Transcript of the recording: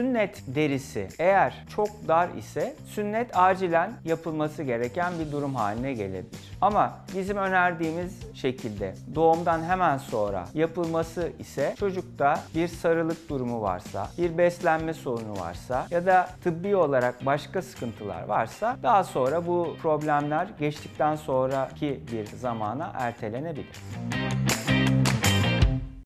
sünnet derisi eğer çok dar ise sünnet acilen yapılması gereken bir durum haline gelebilir. Ama bizim önerdiğimiz şekilde doğumdan hemen sonra yapılması ise çocukta bir sarılık durumu varsa, bir beslenme sorunu varsa ya da tıbbi olarak başka sıkıntılar varsa daha sonra bu problemler geçtikten sonraki bir zamana ertelenebilir.